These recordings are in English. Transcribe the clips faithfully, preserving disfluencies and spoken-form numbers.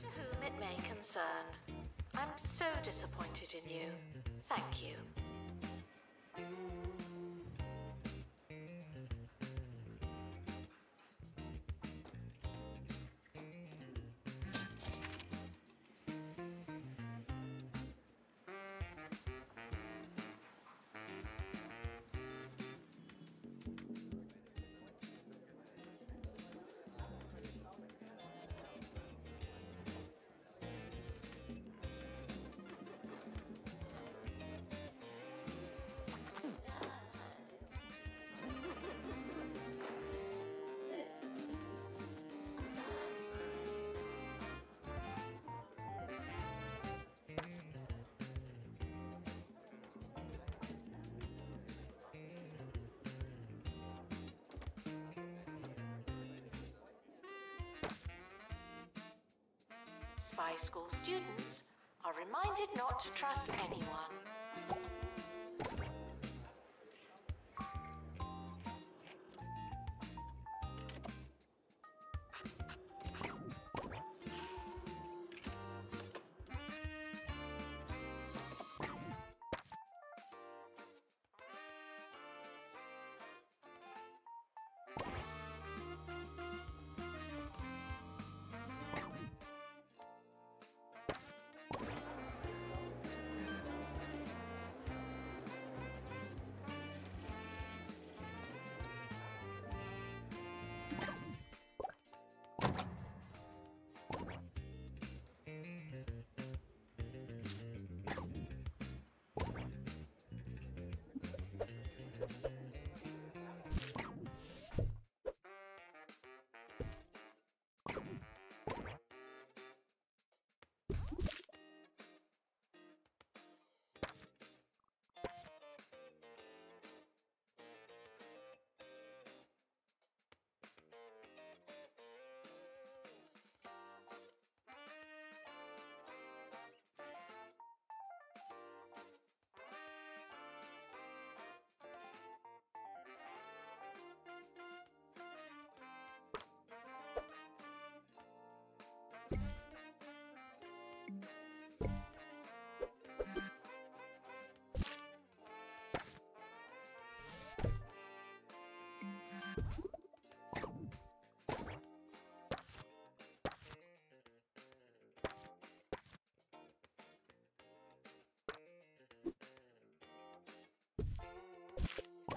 To whom it may concern, I'm so disappointed in you. Thank you. Spy School students are reminded not to trust anyone.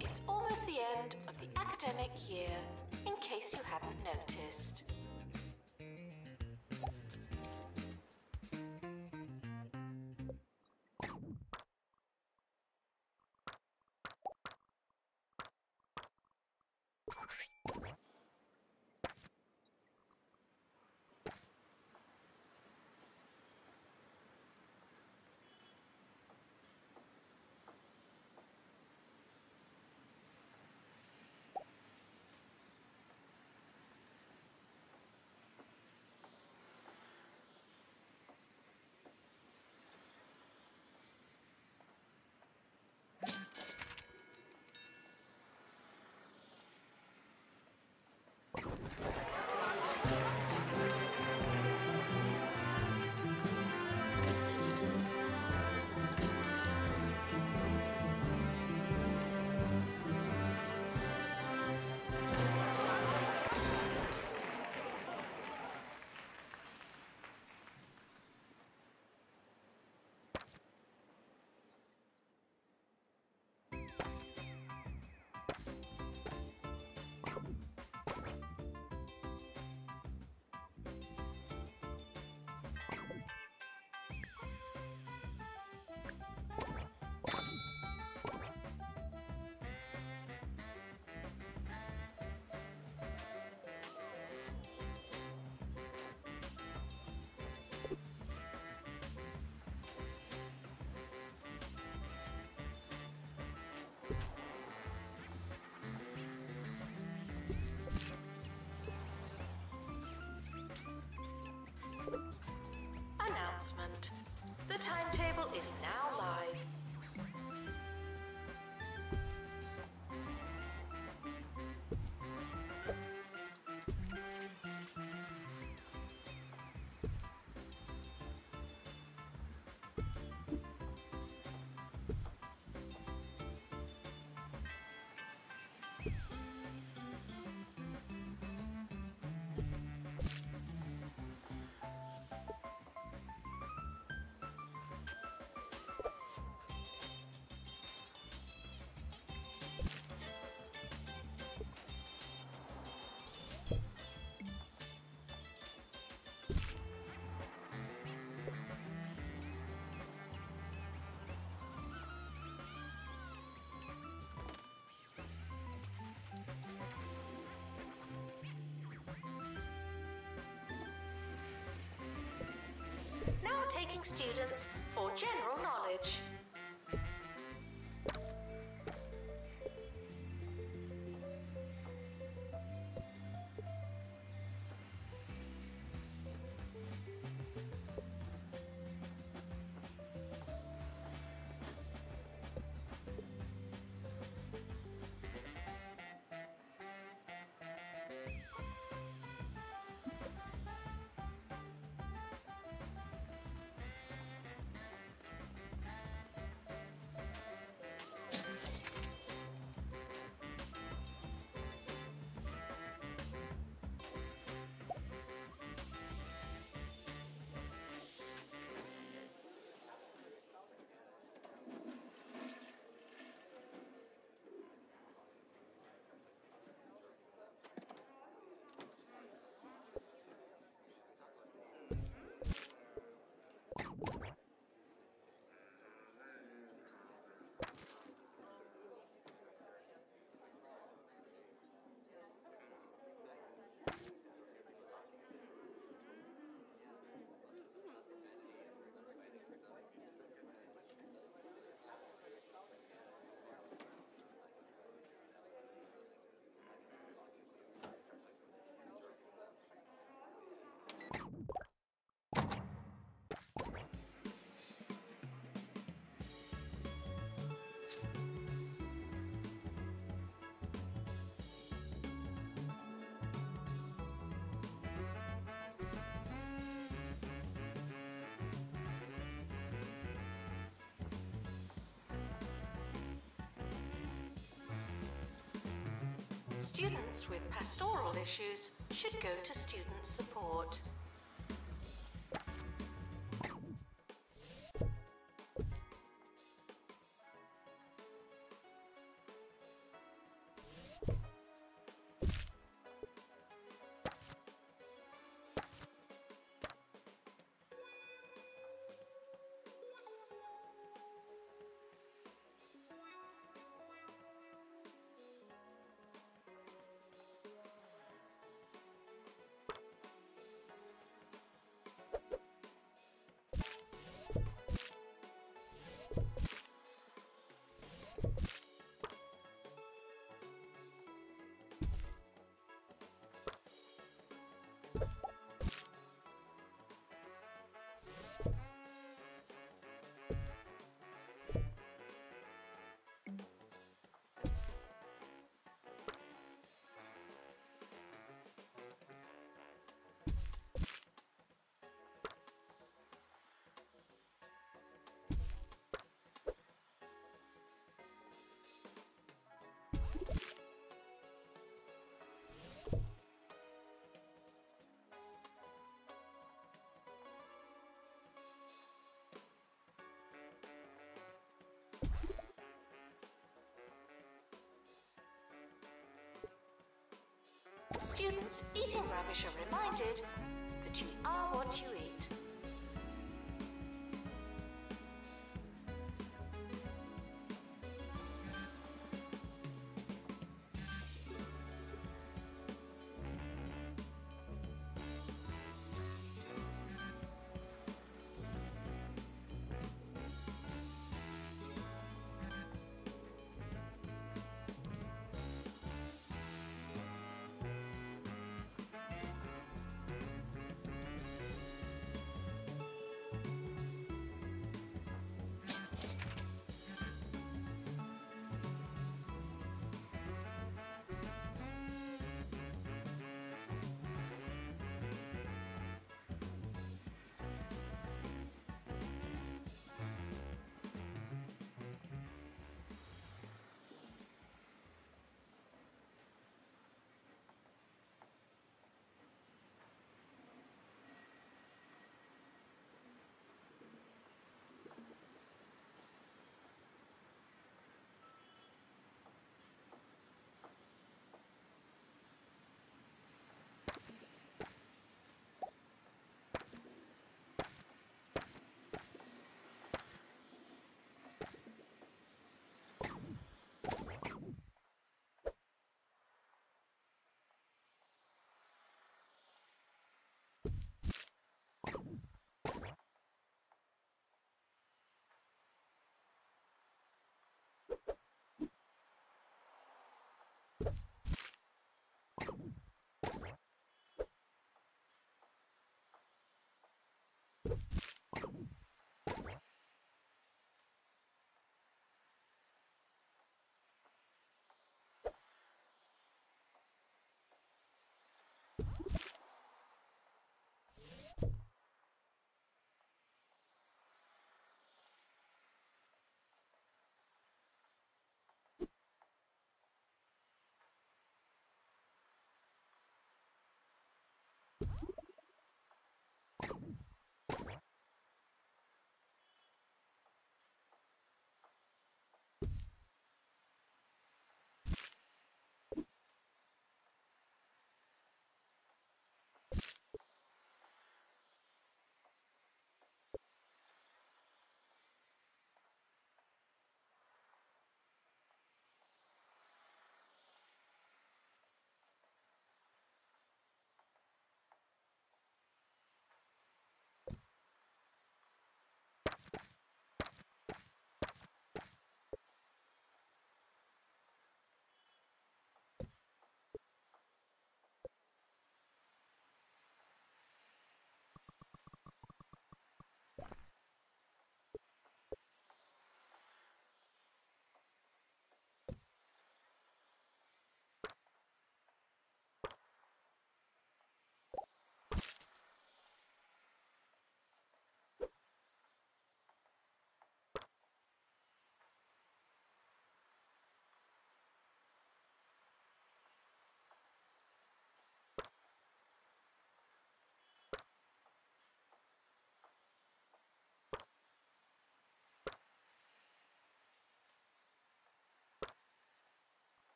It's almost the end of the academic year, in case you hadn't noticed. announcement. The timetable is now live. Taking students for general knowledge. Students with pastoral issues should go to student support. Students eating rubbish are reminded that you are what you eat.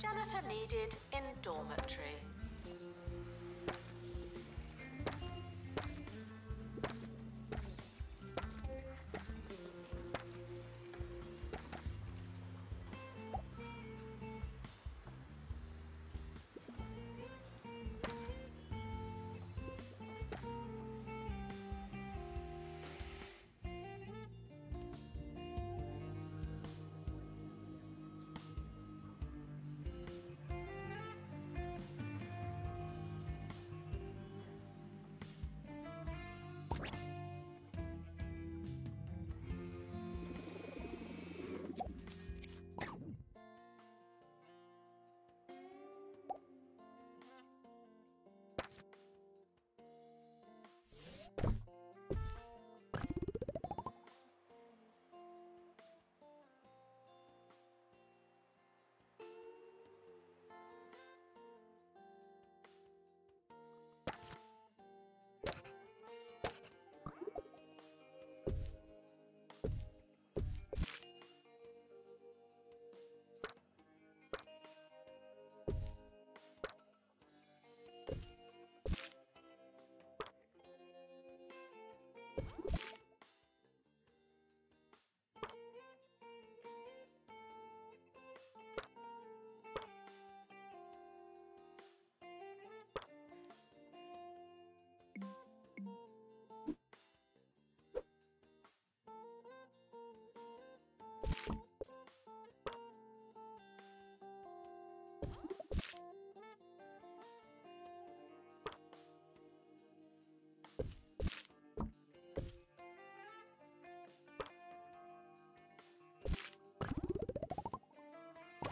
Janitor needed in dormitory.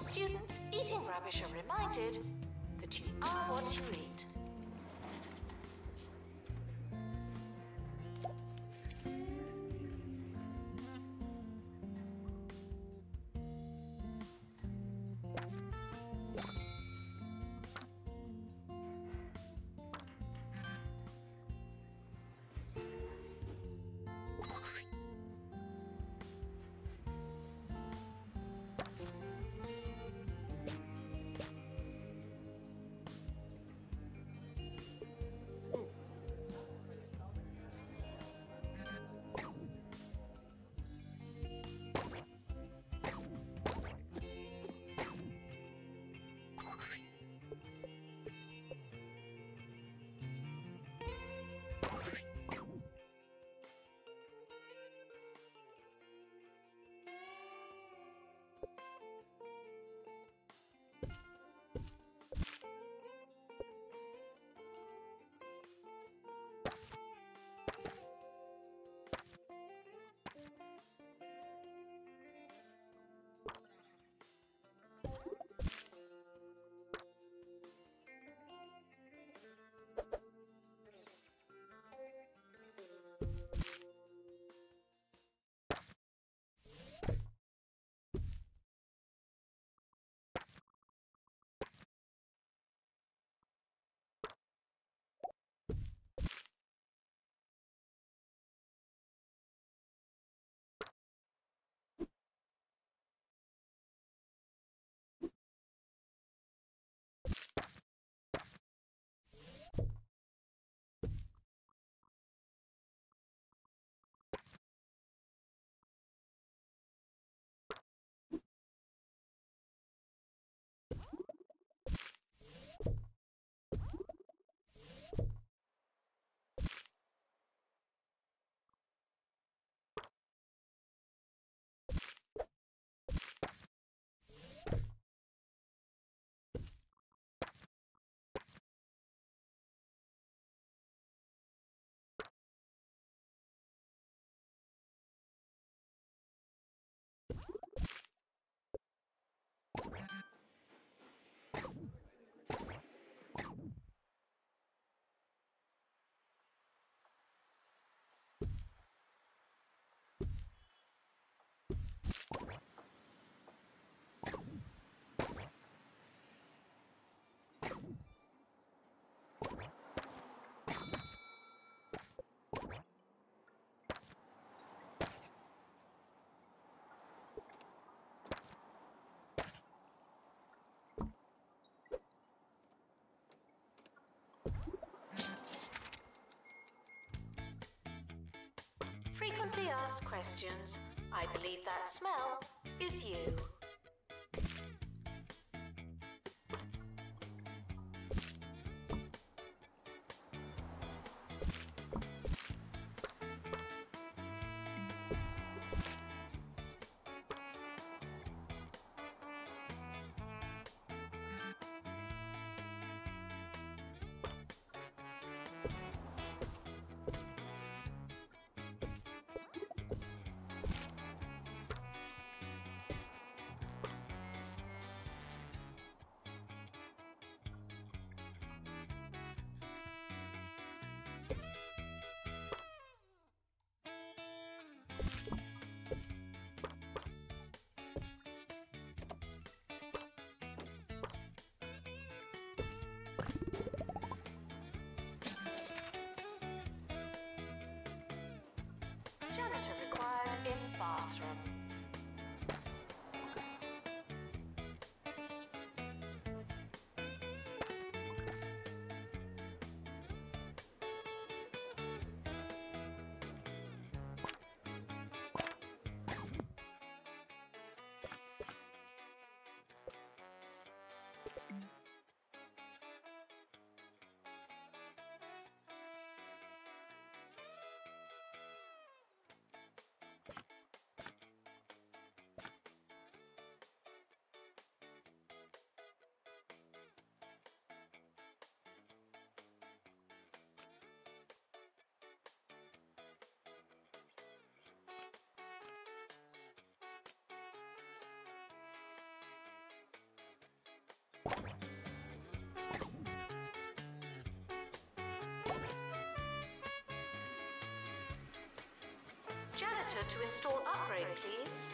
Students eating rubbish are reminded that you are what you eat. Simply ask questions. I believe that smell is you. Janitor required in bathroom. Janitor to install upgrade, please.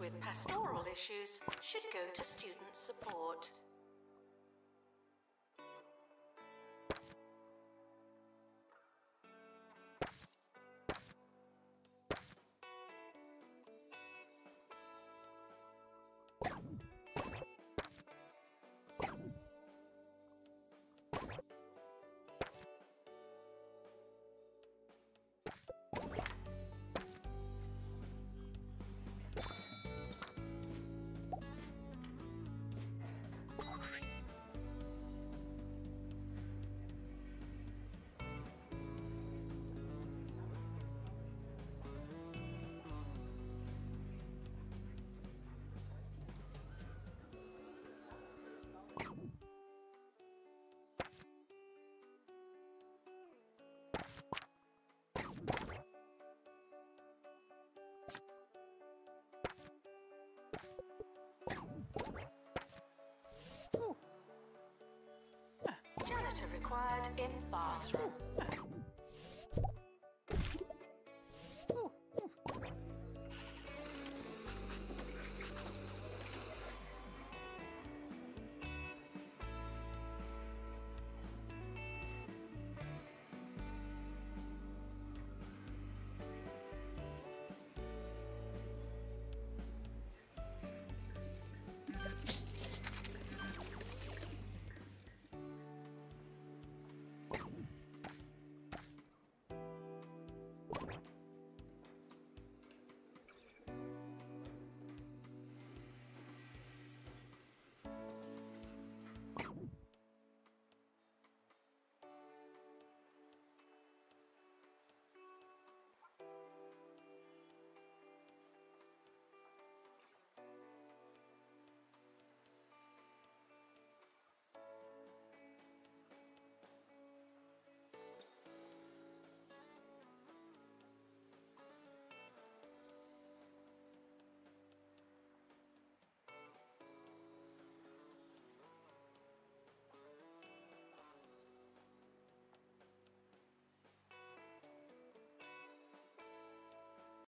with pastoral issues should go to student support. Janitor required in bathroom.